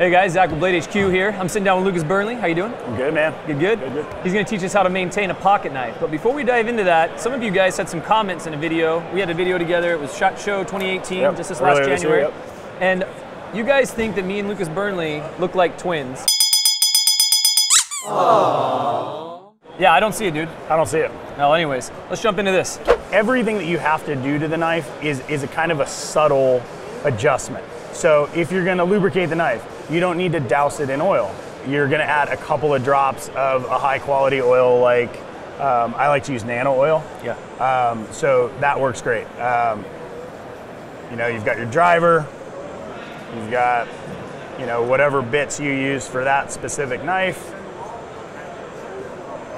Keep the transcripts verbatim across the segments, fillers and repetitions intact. Hey guys, Zach with Blade H Q here. I'm sitting down with Lucas Burnley. How you doing? I'm good, man. Good, good? Good, good. He's going to teach us how to maintain a pocket knife. But before we dive into that, some of you guys had some comments in a video. We had a video together. It was SHOT Show twenty eighteen, yep. just this last Earlier January. This year, yep. And you guys think that me and Lucas Burnley look like twins. Aww. Yeah, I don't see it, dude. I don't see it. Well, anyways, let's jump into this. Everything that you have to do to the knife is, is a kind of a subtle adjustment. So if you're gonna lubricate the knife, you don't need to douse it in oil. You're gonna add a couple of drops of a high quality oil, like um, I like to use nano oil. Yeah. Um, so that works great. Um, you know, you've got your driver, you've got, you know, whatever bits you use for that specific knife.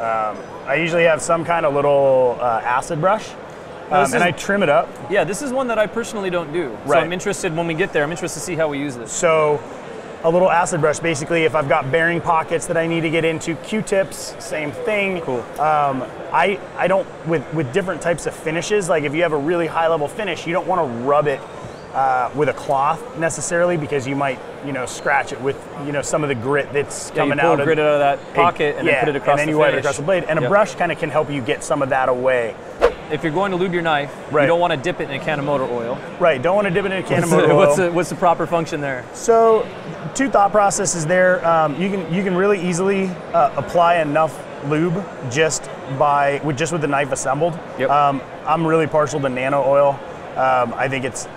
Um, I usually have some kind of little uh, acid brush. Um, and is, I trim it up. Yeah, this is one that I personally don't do. Right. So I'm interested, when we get there, I'm interested to see how we use this. So a little acid brush, basically, if I've got bearing pockets that I need to get into, Q-tips, same thing. Cool. Um, I, I don't, with, with different types of finishes, like if you have a really high level finish, you don't want to rub it uh, with a cloth necessarily, because you might, you know, scratch it with, you know, some of the grit that's yeah, coming you pull out, grit of, out of that pocket a, and yeah, then put it across the blade. And then the you wipe it across the blade. And yep. a brush kind of can help you get some of that away. If you're going to lube your knife, right. you don't want to dip it in a can of motor oil. Right, don't want to dip it in a can what's of motor the, oil. What's the, what's the proper function there? So, two thought processes there. Um, you can you can really easily uh, apply enough lube just by with just with the knife assembled. Yep. Um, I'm really partial to nano oil. Um, I think it's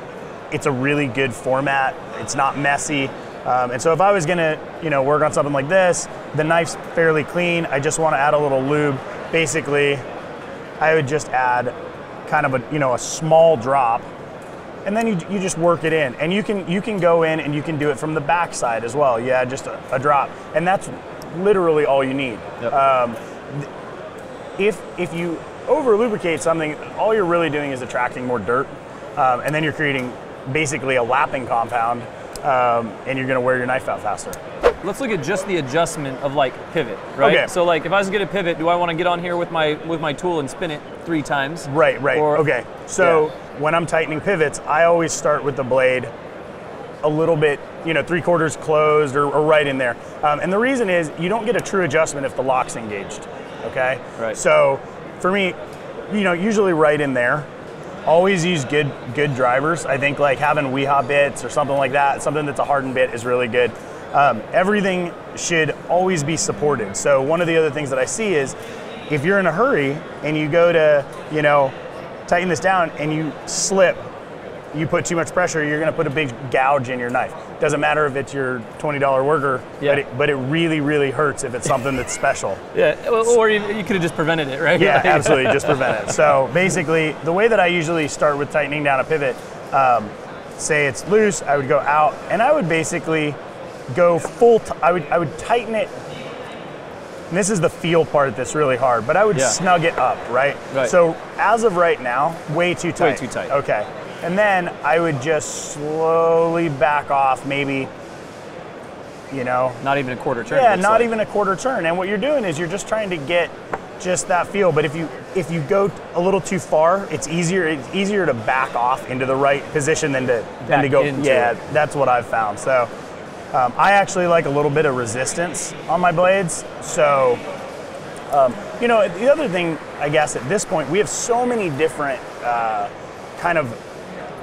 it's a really good format. It's not messy. Um, and so if I was gonna you know work on something like this, the knife's fairly clean. I just want to add a little lube, basically. I would just add kind of a you know a small drop, and then you, you just work it in, and you can you can go in and you can do it from the back side as well. Yeah, just a, a drop, and that's literally all you need. Yep. Um, if if you over lubricate something, all you're really doing is attracting more dirt, um, and then you're creating basically a lapping compound, um, and you're going to wear your knife out faster. Let's look at just the adjustment of like pivot, right? Okay. So like if I was gonna pivot, do I wanna get on here with my with my tool and spin it three times? Right, right, or, okay. So yeah. when I'm tightening pivots, I always start with the blade a little bit, you know, three quarters closed or, or right in there. Um, and the reason is you don't get a true adjustment if the lock's engaged, okay? Right. So for me, you know, usually right in there. Always use good good drivers. I think like having Wiha bits or something like that, something that's a hardened bit is really good. Um, everything should always be supported. So one of the other things that I see is if you're in a hurry and you go to, you know, tighten this down and you slip, you put too much pressure, you're gonna put a big gouge in your knife. Doesn't matter if it's your twenty dollar worker, yeah. but, it, but it really, really hurts if it's something that's special. Yeah, well, or you, you could have just prevented it, right? Yeah, absolutely, just prevent it. So basically, the way that I usually start with tightening down a pivot, um, say it's loose, I would go out and I would basically go full, t I, would, I would tighten it, and this is the feel part that's really hard, but I would yeah. snug it up, right? right? So as of right now, way too tight. Way too tight. Okay, and then I would just slowly back off maybe, you know. Not even a quarter turn. Yeah, not like. even a quarter turn, and what you're doing is you're just trying to get just that feel, but if you if you go a little too far, it's easier it's easier to back off into the right position than to, than to go, yeah, it. that's what I've found, so. Um, I actually like a little bit of resistance on my blades. So, um, you know, the other thing, I guess, at this point, we have so many different uh, kind of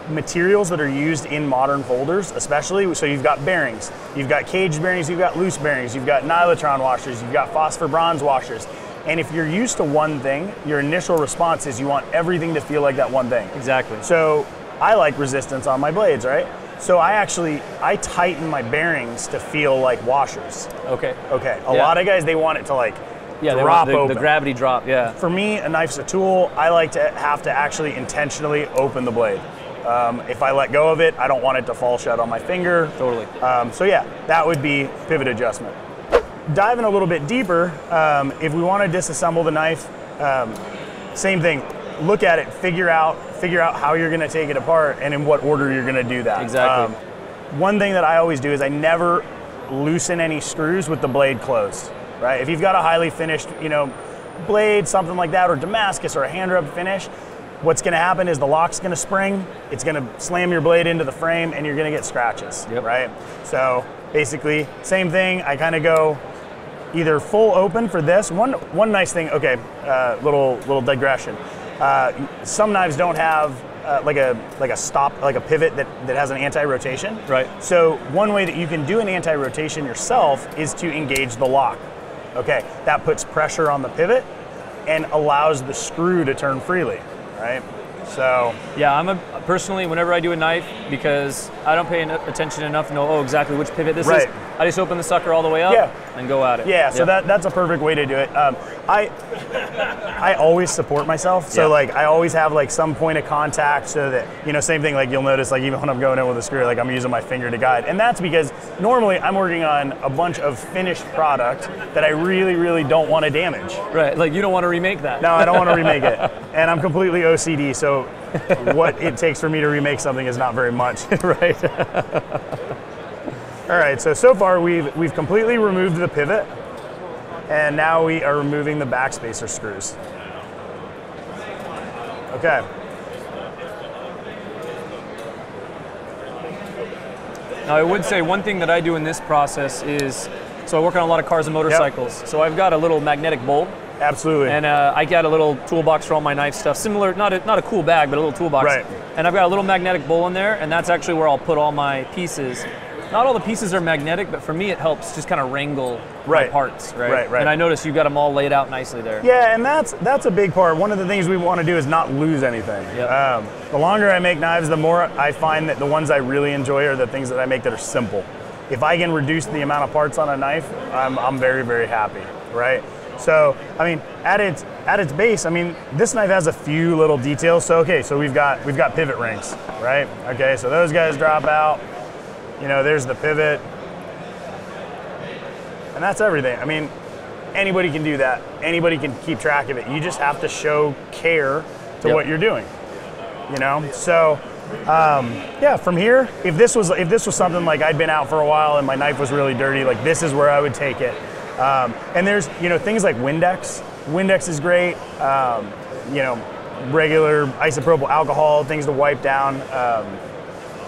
materials that are used in modern folders, especially. So you've got bearings, you've got cage bearings, you've got loose bearings, you've got Nylotron washers, you've got phosphor bronze washers. And if you're used to one thing, your initial response is you want everything to feel like that one thing. Exactly. So I like resistance on my blades, right? So I actually, I tighten my bearings to feel like washers. Okay. Okay, a yeah. lot of guys, they want it to like yeah, drop the, open. The gravity drop, yeah. For me, a knife's a tool. I like to have to actually intentionally open the blade. Um, if I let go of it, I don't want it to fall shut on my finger. Totally. Um, so yeah, that would be pivot adjustment. Diving a little bit deeper, um, if we want to disassemble the knife, um, same thing. Look at it, figure out figure out how you're gonna take it apart and in what order you're gonna do that. Exactly. Um, one thing that I always do is I never loosen any screws with the blade closed, right? If you've got a highly finished, you know, blade, something like that, or Damascus or a hand rub finish, What's going to happen is the lock's going to spring, it's going to slam your blade into the frame, and you're going to get scratches, yep. right? So basically, same thing, I kind of go either full open for this. One one nice thing, okay, uh, little little digression. Uh, some knives don't have uh, like a like a stop, like a pivot that, that has an anti-rotation. Right. So one way that you can do an anti-rotation yourself is to engage the lock. Okay, that puts pressure on the pivot and allows the screw to turn freely. Right? So. Yeah, I'm a, personally, whenever I do a knife, because I don't pay enough attention enough to know, oh, exactly which pivot this right. is, I just open the sucker all the way up yeah. and go at it. Yeah, so yep. that, that's a perfect way to do it. Um, I I always support myself, so yeah. like I always have like some point of contact so that, you know, same thing, like you'll notice, like even when I'm going in with a screw, like I'm using my finger to guide. And that's because normally I'm working on a bunch of finished product that I really, really don't want to damage. Right, like you don't want to remake that. No, I don't want to remake it. And I'm completely O C D, so what it takes for me to remake something is not very much. Right. All right, so so far we've we've completely removed the pivot, and now we are removing the backspacer screws. Okay. Now I would say one thing that I do in this process is, so I work on a lot of cars and motorcycles, yep. so I've got a little magnetic bulb. Absolutely. And uh, I got a little toolbox for all my knife stuff. Similar, not a, not a cool bag, but a little toolbox. Right. And I've got a little magnetic bowl in there, and that's actually where I'll put all my pieces. Not all the pieces are magnetic, but for me it helps just kind of wrangle right. my parts, right? Right, right. And I noticed you've got them all laid out nicely there. Yeah, and that's that's a big part. One of the things we want to do is not lose anything. Yep. Um, the longer I make knives, the more I find that the ones I really enjoy are the things that I make that are simple. If I can reduce the amount of parts on a knife, I'm, I'm very, very happy, right? So, I mean, at its at its base, I mean, this knife has a few little details. So, okay, so we've got we've got pivot rings, right? Okay, so those guys drop out. You know, there's the pivot. And that's everything. I mean, anybody can do that. Anybody can keep track of it. You just have to show care to yep. what you're doing. You know? So, um, yeah, from here, if this was if this was something like I'd been out for a while and my knife was really dirty, like this is where I would take it. Um, and there's, you know, things like Windex. Windex is great. Um, you know, regular isopropyl alcohol, things to wipe down. Um,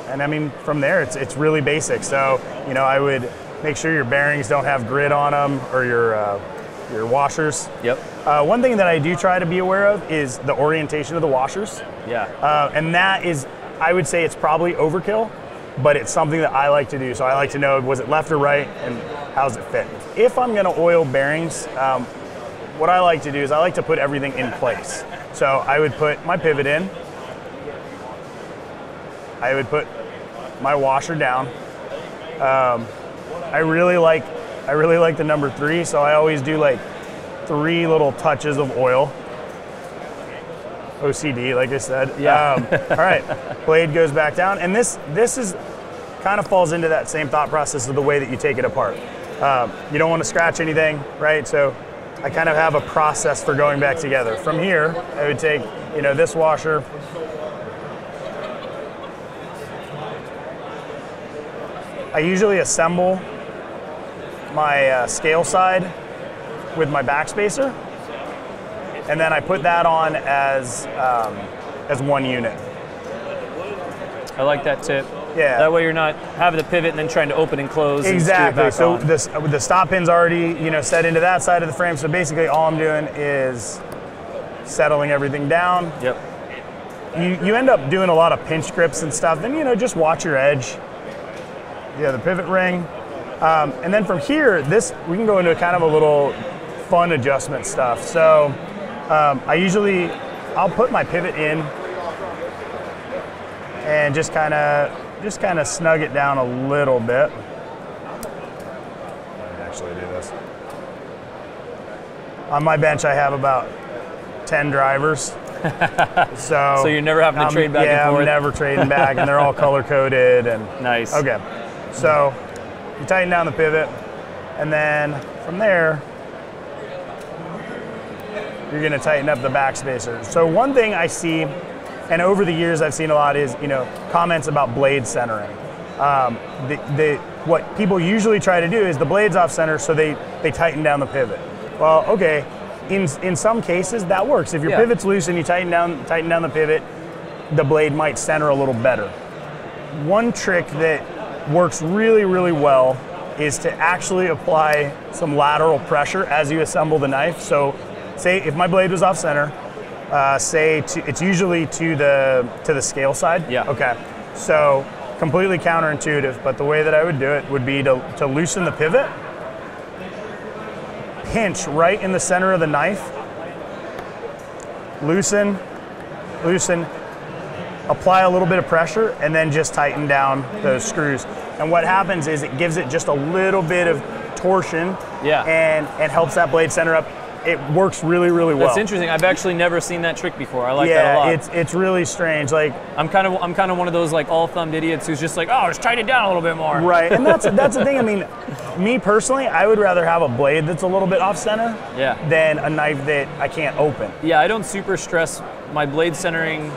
and I mean, from there, it's it's really basic. So, you know, I would make sure your bearings don't have grit on them or your uh, your washers. Yep. Uh, one thing that I do try to be aware of is the orientation of the washers. Yeah. Uh, and that is, I would say it's probably overkill, but it's something that I like to do. So I like to know, was it left or right? And how's it fit? If I'm gonna oil bearings, um, what I like to do is I like to put everything in place. So I would put my pivot in, I would put my washer down. Um, I really like I really like the number three, so I always do like three little touches of oil. O C D, like I said. Yeah. Um, all right, blade goes back down, and this this is kind of falls into that same thought process of the way that you take it apart. Um, you don't want to scratch anything, right? So I kind of have a process for going back together. From here, I would take, you know, this washer. I usually assemble my uh, scale side with my backspacer, and then I put that on as, um, as one unit. I like that tip. Yeah. That way you're not having the pivot and then trying to open and close. Exactly. And so this, the stop pin's already, you know, set into that side of the frame. So basically all I'm doing is settling everything down. Yep. You, you end up doing a lot of pinch grips and stuff. Then, you know, just watch your edge. Yeah, the pivot ring. Um, and then from here, this, we can go into kind of a little fun adjustment stuff. So um, I usually, I'll put my pivot in and just kind of just kind of snug it down a little bit. I can actually do this. On my bench, I have about ten drivers. so, so you're never having to I'm, trade back yeah, and forth? Yeah, I'm never trading back, and they're all color-coded. And nice. Okay. So you tighten down the pivot, and then from there, you're gonna tighten up the backspacer. So one thing I see, and over the years I've seen a lot, is, you know, comments about blade centering. Um, the, the, what people usually try to do is the blade's off center, so they, they tighten down the pivot. Well, okay, in in some cases that works. If your yeah. pivot's loose and you tighten down tighten down the pivot, the blade might center a little better. One trick that works really, really well is to actually apply some lateral pressure as you assemble the knife. So say if my blade was off center, uh, say to, it's usually to the to the scale side. Yeah. Okay. So completely counterintuitive, but the way that I would do it would be to, to loosen the pivot, pinch right in the center of the knife, loosen, loosen, apply a little bit of pressure, and then just tighten down those screws. And what happens is it gives it just a little bit of torsion yeah. and, and helps that blade center up. It works really, really well. That's interesting. I've actually never seen that trick before. I like yeah, that a lot. Yeah, it's it's really strange. Like I'm kind of I'm kind of one of those like all thumbed idiots who's just like, oh, just tighten it down a little bit more. Right, and that's that's the thing. I mean, me personally, I would rather have a blade that's a little bit off center yeah. than a knife that I can't open. Yeah, I don't super stress my blade centering.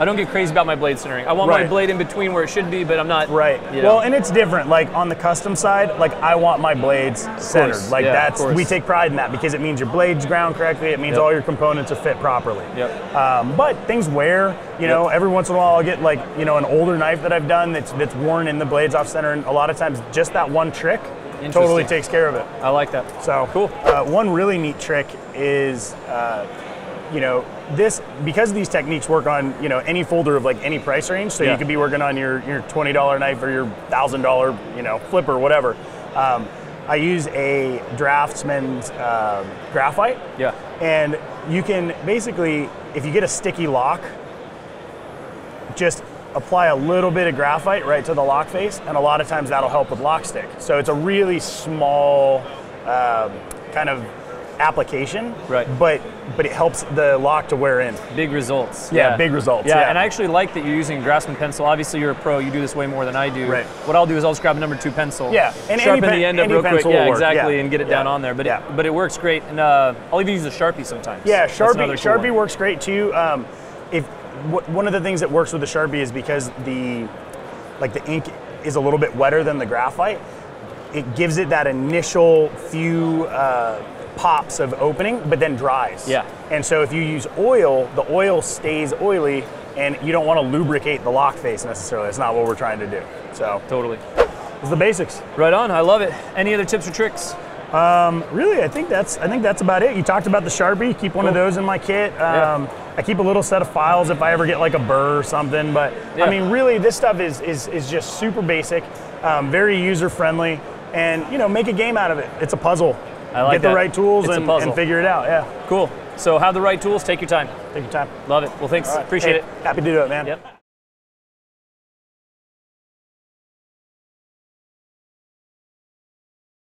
I don't get crazy about my blade centering. I want right. my blade in between where it should be, but I'm not. Right. You know. Well, and it's different. Like on the custom side, like I want my blades centered. Like yeah, that's, we take pride in that because it means your blade's ground correctly. It means yep. all your components are fit properly. Yep. Um, but things wear, you yep. know, every once in a while I'll get like, you know, an older knife that I've done that's, that's worn in the blade's off center. And a lot of times just that one trick totally takes care of it. I like that. So cool. Uh, one really neat trick is, uh, you know, this, because these techniques work on, you know, any folder of like any price range, so yeah. you could be working on your, your twenty dollar knife or your one thousand dollar, you know, flip or whatever. Um, I use a Draftsman's uh, graphite. Yeah. And you can basically, if you get a sticky lock, just apply a little bit of graphite right to the lock face, and a lot of times that'll help with lock stick. So it's a really small um, kind of application, right? But but it helps the lock to wear in. Big results. Yeah, yeah. big results. Yeah. yeah, and I actually like that you're using a Draftsman pencil. Obviously, you're a pro. You do this way more than I do. Right. What I'll do is I'll just grab a number two pencil. Yeah, and sharpen any the end up real quick. Yeah, work. exactly, yeah. and get it yeah. down on there. But yeah. it, but it works great. And uh, I'll even use a Sharpie sometimes. Yeah, Sharpie. Cool Sharpie one. works great too. Um, if w one of the things that works with the Sharpie is because the like the ink is a little bit wetter than the graphite, it gives it that initial few. Uh, pops of opening, but then dries. Yeah. And so if you use oil, the oil stays oily, and you don't want to lubricate the lock face necessarily. It's not what we're trying to do. So totally. It's the basics. Right on. I love it. Any other tips or tricks? Um, really, I think that's I think that's about it. You talked about the Sharpie. Keep one cool. of those in my kit. Um, yeah. I keep a little set of files if I ever get like a burr or something. But yeah. I mean, really, this stuff is is is just super basic, um, very user friendly, and you know, make a game out of it. It's a puzzle. I like Get that. the right tools and, and figure it out, yeah. Cool. So have the right tools, take your time. Take your time. Love it. Well, thanks, right. appreciate hey, it. Happy to do it, man. Yep.